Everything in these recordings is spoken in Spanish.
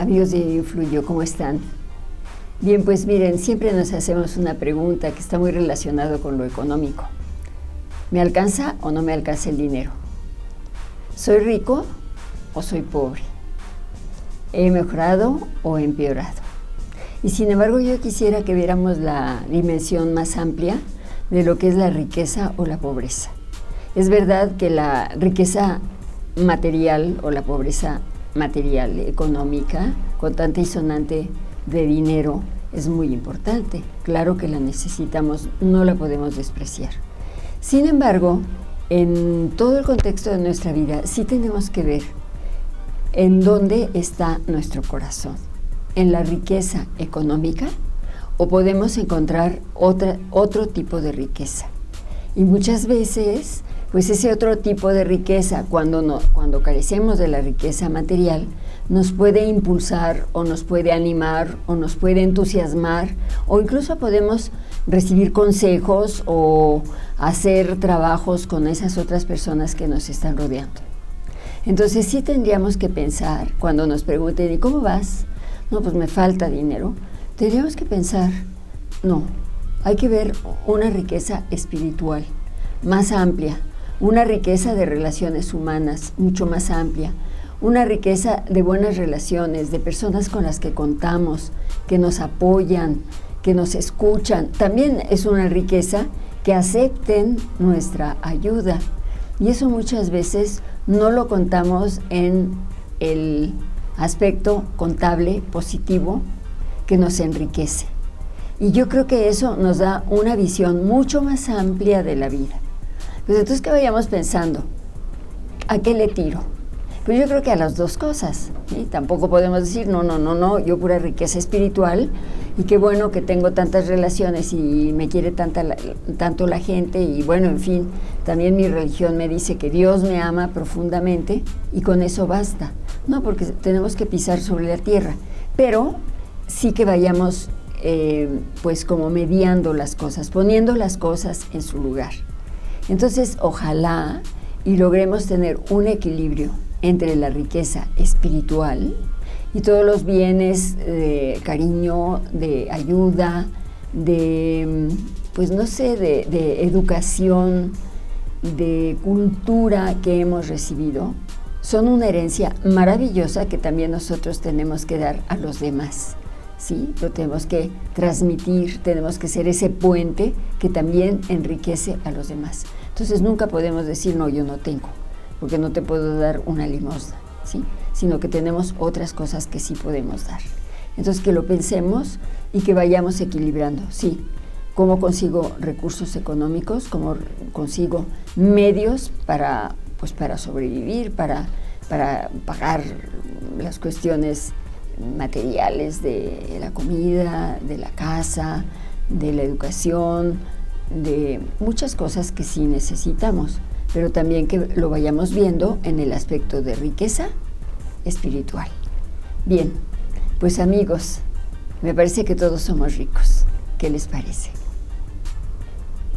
Amigos de Yo Influyo, ¿cómo están? Bien, pues miren, siempre nos hacemos una pregunta que está muy relacionada con lo económico. ¿Me alcanza o no me alcanza el dinero? ¿Soy rico o soy pobre? ¿He mejorado o he empeorado? Y sin embargo, yo quisiera que viéramos la dimensión más amplia de lo que es la riqueza o la pobreza. Es verdad que la riqueza material o la pobreza material, económica, contante y sonante de dinero, es muy importante. Claro que la necesitamos, no la podemos despreciar. Sin embargo, en todo el contexto de nuestra vida sí tenemos que ver en dónde está nuestro corazón. ¿En la riqueza económica o podemos encontrar otro tipo de riqueza? Y muchas veces, pues ese otro tipo de riqueza, cuando carecemos de la riqueza material, nos puede impulsar o nos puede animar o nos puede entusiasmar, o incluso podemos recibir consejos o hacer trabajos con esas otras personas que nos están rodeando. Entonces sí tendríamos que pensar, cuando nos pregunten, ¿y cómo vas? No, pues me falta dinero. Tendríamos que pensar, no, hay que ver una riqueza espiritual más amplia, una riqueza de relaciones humanas mucho más amplia, una riqueza de buenas relaciones, de personas con las que contamos, que nos apoyan, que nos escuchan. También es una riqueza que acepten nuestra ayuda. Y eso muchas veces no lo contamos en el aspecto contable positivo que nos enriquece. Y yo creo que eso nos da una visión mucho más amplia de la vida. Pues entonces que vayamos pensando, ¿a qué le tiro? Pues yo creo que a las dos cosas, ¿sí? Tampoco podemos decir, no, yo pura riqueza espiritual, y qué bueno que tengo tantas relaciones y me quiere tanto la gente, y bueno, en fin, también mi religión me dice que Dios me ama profundamente, y con eso basta. No, porque tenemos que pisar sobre la tierra, pero sí que vayamos pues como mediando las cosas, poniendo las cosas en su lugar. Entonces, ojalá y logremos tener un equilibrio entre la riqueza espiritual y todos los bienes de cariño, de ayuda, de, pues no sé, de educación, de cultura que hemos recibido. Son una herencia maravillosa que también nosotros tenemos que dar a los demás, ¿sí? Lo tenemos que transmitir, tenemos que ser ese puente que también enriquece a los demás. Entonces nunca podemos decir, no, yo no tengo, porque no te puedo dar una limosna, ¿sí? Sino que tenemos otras cosas que sí podemos dar. Entonces que lo pensemos y que vayamos equilibrando, ¿sí? ¿Cómo consigo recursos económicos? ¿Cómo consigo medios para sobrevivir, para pagar las cuestiones materiales de la comida, de la casa, de la educación, de muchas cosas que sí necesitamos, pero también que lo vayamos viendo en el aspecto de riqueza espiritual? Bien, pues amigos, me parece que todos somos ricos. ¿Qué les parece?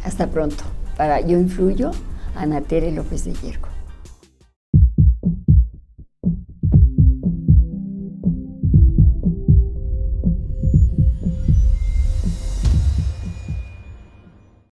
Hasta pronto. Para Yo Influyo, Ana Tere López de Llergo.